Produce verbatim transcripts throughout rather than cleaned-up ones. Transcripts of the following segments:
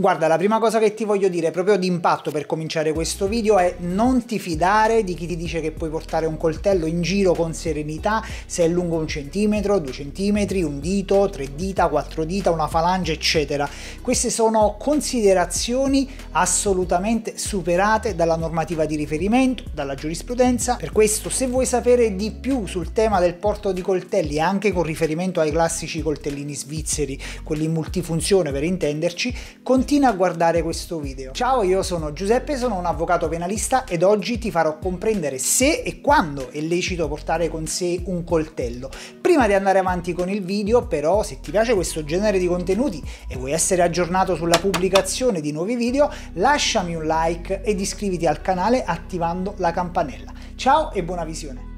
Guarda, la prima cosa che ti voglio dire proprio d'impatto per cominciare questo video è: non ti fidare di chi ti dice che puoi portare un coltello in giro con serenità se è lungo un centimetro, due centimetri, un dito, tre dita, quattro dita, una falange, eccetera. Queste sono considerazioni assolutamente superate dalla normativa di riferimento, dalla giurisprudenza. Per questo, se vuoi sapere di più sul tema del porto di coltelli, anche con riferimento ai classici coltellini svizzeri, quelli multifunzione per intenderci, continua a guardare questo video. Ciao, io sono Giuseppe, sono un avvocato penalista ed oggi ti farò comprendere se e quando è lecito portare con sé un coltello. Prima di andare avanti con il video, però, se ti piace questo genere di contenuti e vuoi essere aggiornato sulla pubblicazione di nuovi video, lasciami un like ed iscriviti al canale attivando la campanella. Ciao e buona visione!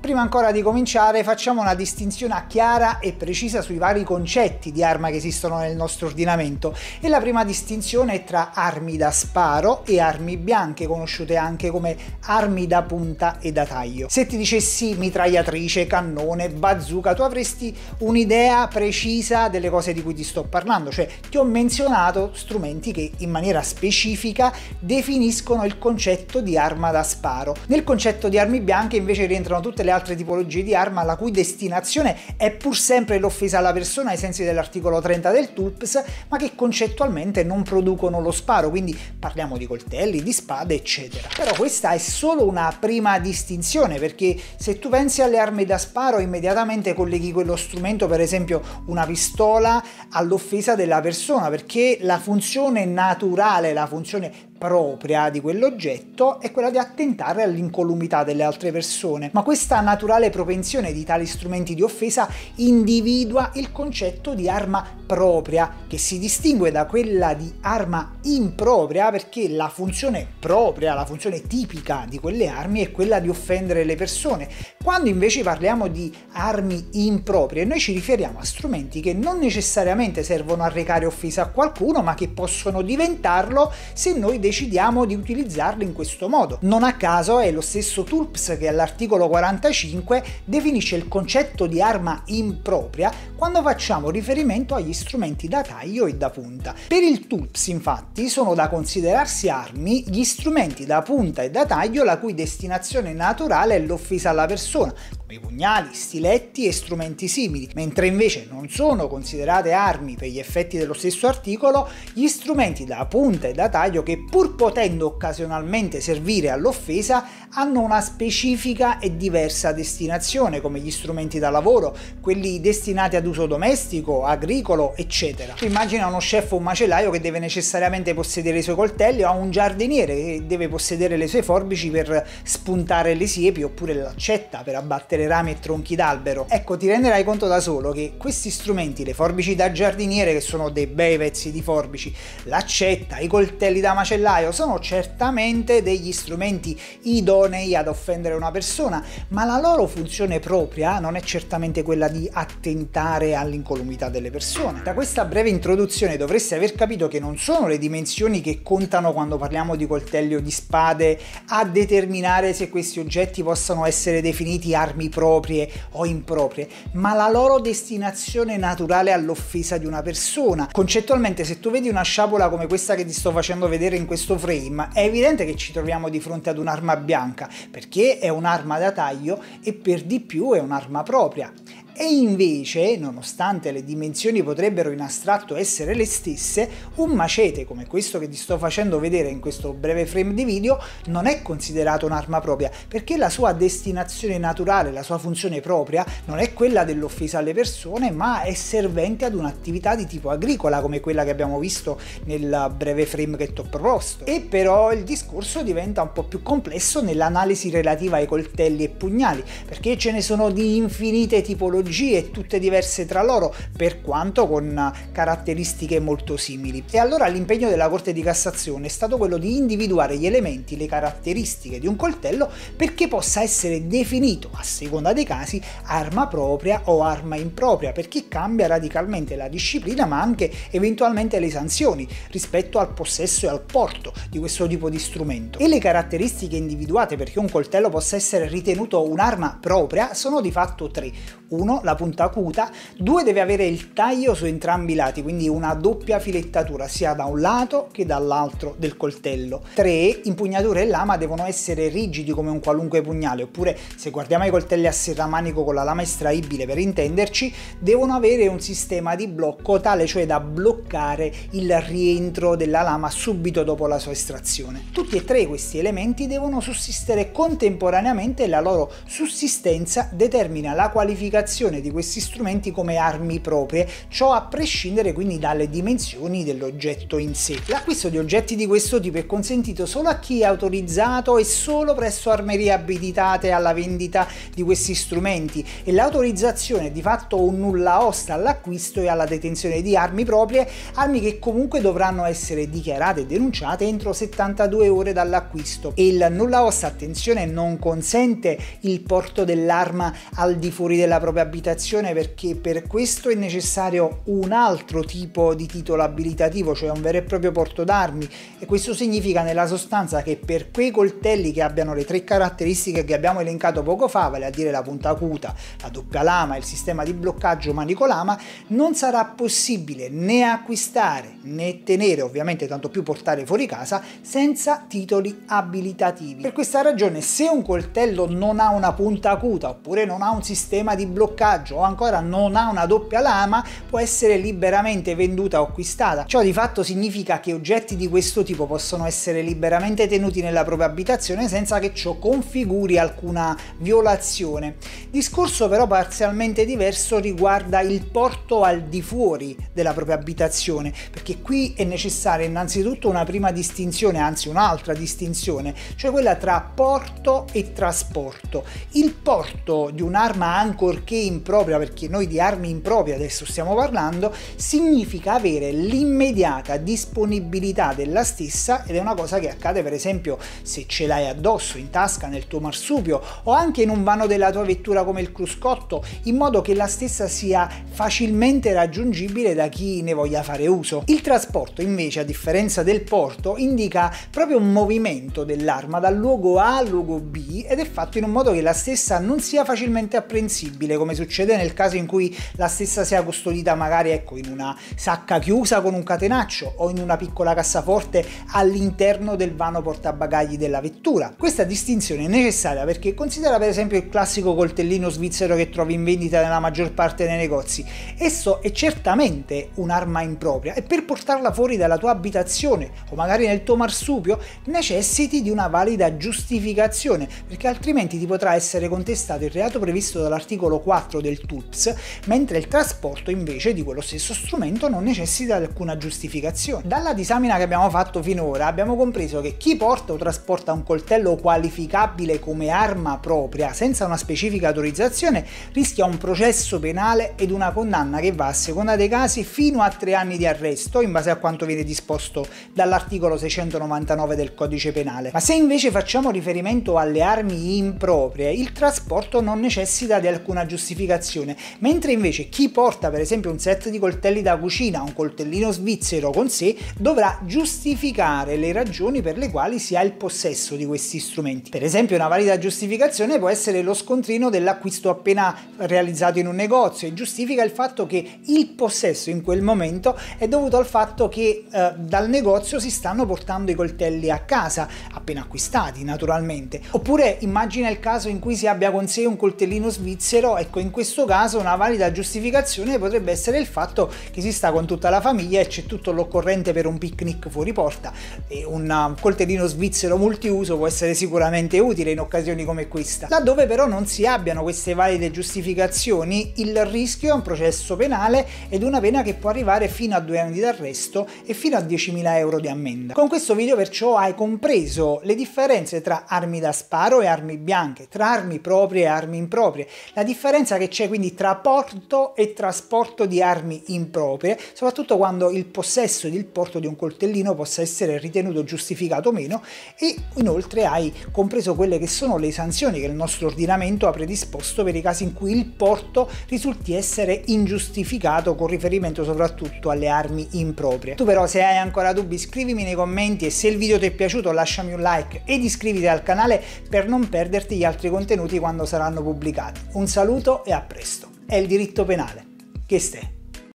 Prima ancora di cominciare facciamo una distinzione chiara e precisa sui vari concetti di arma che esistono nel nostro ordinamento, e la prima distinzione è tra armi da sparo e armi bianche, conosciute anche come armi da punta e da taglio. Se ti dicessi mitragliatrice, cannone, bazooka, tu avresti un'idea precisa delle cose di cui ti sto parlando, cioè ti ho menzionato strumenti che in maniera specifica definiscono il concetto di arma da sparo. Nel concetto di armi bianche invece rientrano tutte le altre altre tipologie di arma la cui destinazione è pur sempre l'offesa alla persona ai sensi dell'articolo trenta del TULPS, ma che concettualmente non producono lo sparo, quindi parliamo di coltelli, di spade, eccetera. Però questa è solo una prima distinzione, perché se tu pensi alle armi da sparo immediatamente colleghi quello strumento, per esempio una pistola, all'offesa della persona, perché la funzione naturale, la funzione propria di quell'oggetto è quella di attentare all'incolumità delle altre persone, ma questa naturale propensione di tali strumenti di offesa individua il concetto di arma propria, che si distingue da quella di arma impropria, perché la funzione propria, la funzione tipica di quelle armi è quella di offendere le persone. Quando invece parliamo di armi improprie, noi ci riferiamo a strumenti che non necessariamente servono a recare offesa a qualcuno, ma che possono diventarlo se noi decidiamo di utilizzarli in questo modo. Non a caso è lo stesso TULPS che all'articolo quarantacinque definisce il concetto di arma impropria quando facciamo riferimento agli strumenti da taglio e da punta. Per il TULPS, infatti, sono da considerarsi armi gli strumenti da punta e da taglio la cui destinazione naturale è l'offesa alla persona, come pugnali, stiletti e strumenti simili, mentre invece non sono considerate armi, per gli effetti dello stesso articolo, gli strumenti da punta e da taglio che, pur potendo occasionalmente servire all'offesa, hanno una specifica e diversa destinazione, come gli strumenti da lavoro, quelli destinati ad uso domestico, agricolo, eccetera. Immagina uno chef o un macellaio che deve necessariamente possedere i suoi coltelli, o un giardiniere che deve possedere le sue forbici per spuntare le siepi, oppure l'accetta per abbattere rami e tronchi d'albero. Ecco, ti renderai conto da solo che questi strumenti, le forbici da giardiniere, che sono dei bei pezzi di forbici, l'accetta, i coltelli da macellaio, sono certamente degli strumenti idonei ad offendere una persona, ma la loro funzione propria non è certamente quella di attentare all'incolumità delle persone. Da questa breve introduzione dovresti aver capito che non sono le dimensioni che contano quando parliamo di coltelli o di spade a determinare se questi oggetti possano essere definiti armi proprie o improprie, ma la loro destinazione naturale all'offesa di una persona. Concettualmente, se tu vedi una sciabola come questa che ti sto facendo vedere in questo frame, è evidente che ci troviamo di fronte ad un'arma bianca, perché è un'arma da taglio e per di più è un'arma propria. E invece, nonostante le dimensioni potrebbero in astratto essere le stesse, un macete come questo che ti sto facendo vedere in questo breve frame di video non è considerato un'arma propria, perché la sua destinazione naturale, la sua funzione propria, non è quella dell'offesa alle persone, ma è servente ad un'attività di tipo agricola, come quella che abbiamo visto nel breve frame che ti ho proposto. E però il discorso diventa un po' più complesso nell'analisi relativa ai coltelli e pugnali, perché ce ne sono di infinite tipologie e tutte diverse tra loro, per quanto con caratteristiche molto simili. E allora l'impegno della Corte di Cassazione è stato quello di individuare gli elementi, le caratteristiche di un coltello perché possa essere definito, a seconda dei casi, arma propria o arma impropria, perché cambia radicalmente la disciplina ma anche eventualmente le sanzioni rispetto al possesso e al porto di questo tipo di strumento. E le caratteristiche individuate perché un coltello possa essere ritenuto un'arma propria sono di fatto tre. uno uno la punta acuta, due deve avere il taglio su entrambi i lati, quindi una doppia filettatura sia da un lato che dall'altro del coltello, tre impugnatura e lama devono essere rigidi come un qualunque pugnale, oppure se guardiamo i coltelli a serramanico con la lama estraibile per intenderci, devono avere un sistema di blocco tale cioè da bloccare il rientro della lama subito dopo la sua estrazione. Tutti e tre questi elementi devono sussistere contemporaneamente e la loro sussistenza determina la qualificazione di questi strumenti come armi proprie, ciò a prescindere quindi dalle dimensioni dell'oggetto in sé. L'acquisto di oggetti di questo tipo è consentito solo a chi è autorizzato e solo presso armerie abilitate alla vendita di questi strumenti, e l'autorizzazione è di fatto un nulla osta all'acquisto e alla detenzione di armi proprie, armi che comunque dovranno essere dichiarate e denunciate entro settantadue ore dall'acquisto, e il nulla osta, attenzione, non consente il porto dell'arma al di fuori della propria abitazione, perché per questo è necessario un altro tipo di titolo abilitativo, cioè un vero e proprio porto d'armi, e questo significa nella sostanza che per quei coltelli che abbiano le tre caratteristiche che abbiamo elencato poco fa, vale a dire la punta acuta, la doppia lama e il sistema di bloccaggio manicolama, non sarà possibile né acquistare né tenere, ovviamente tanto più portare fuori casa, senza titoli abilitativi. Per questa ragione, se un coltello non ha una punta acuta, oppure non ha un sistema di bloccaggio, o ancora non ha una doppia lama, può essere liberamente venduta o acquistata. Ciò di fatto significa che oggetti di questo tipo possono essere liberamente tenuti nella propria abitazione senza che ciò configuri alcuna violazione. Discorso però parzialmente diverso riguarda il porto al di fuori della propria abitazione, perché qui è necessaria innanzitutto una prima distinzione, anzi un'altra distinzione, cioè quella tra porto e trasporto. Il porto di un'arma, ancorché impropria, perché noi di armi improprie adesso stiamo parlando, significa avere l'immediata disponibilità della stessa, ed è una cosa che accade per esempio se ce l'hai addosso, in tasca, nel tuo marsupio o anche in un vano della tua vettura come il cruscotto, in modo che la stessa sia facilmente raggiungibile da chi ne voglia fare uso. Il trasporto invece, a differenza del porto, indica proprio un movimento dell'arma dal luogo A al luogo B, ed è fatto in un modo che la stessa non sia facilmente apprensibile, come succede nel caso in cui la stessa sia custodita magari, ecco, in una sacca chiusa con un catenaccio o in una piccola cassaforte all'interno del vano portabagagli della vettura. Questa distinzione è necessaria perché considera per esempio il classico coltellino svizzero che trovi in vendita nella maggior parte dei negozi. Esso è certamente un'arma impropria e per portarla fuori dalla tua abitazione o magari nel tuo marsupio necessiti di una valida giustificazione, perché altrimenti ti potrà essere contestato il reato previsto dall'articolo quattro del TULPS, mentre il trasporto invece di quello stesso strumento non necessita di alcuna giustificazione. Dalla disamina che abbiamo fatto finora abbiamo compreso che chi porta o trasporta un coltello qualificabile come arma propria senza una specifica autorizzazione rischia un processo penale ed una condanna che va, a seconda dei casi, fino a tre anni di arresto in base a quanto viene disposto dall'articolo seicentonovantanove del codice penale. Ma se invece facciamo riferimento alle armi improprie, il trasporto non necessita di alcuna giustificazione, mentre invece chi porta per esempio un set di coltelli da cucina, un coltellino svizzero con sé, dovrà giustificare le ragioni per le quali si ha il possesso di questi strumenti. Per esempio una valida giustificazione può essere lo scontrino dell'acquisto appena realizzato in un negozio e giustifica il fatto che il possesso in quel momento è dovuto al fatto che eh, dal negozio si stanno portando i coltelli a casa appena acquistati, naturalmente. Oppure immagina il caso in cui si abbia con sé un coltellino svizzero, ecco, in questo caso una valida giustificazione potrebbe essere il fatto che si sta con tutta la famiglia e c'è tutto l'occorrente per un picnic fuori porta, e un coltellino svizzero multiuso può essere sicuramente utile in occasioni come questa. Laddove però non si abbiano queste valide giustificazioni, il rischio è un processo penale ed una pena che può arrivare fino a due anni d'arresto e fino a diecimila euro di ammenda. Con questo video perciò hai compreso le differenze tra armi da sparo e armi bianche, tra armi proprie e armi improprie, la differenza che c'è quindi tra porto e trasporto di armi improprie, soprattutto quando il possesso ed il porto di un coltellino possa essere ritenuto giustificato o meno, e inoltre hai compreso quelle che sono le sanzioni che il nostro ordinamento ha predisposto per i casi in cui il porto risulti essere ingiustificato, con riferimento soprattutto alle armi improprie. Tu però, se hai ancora dubbi, scrivimi nei commenti, e se il video ti è piaciuto lasciami un like ed iscriviti al canale per non perderti gli altri contenuti quando saranno pubblicati. Un saluto e a presto! è il diritto penale. Questo è.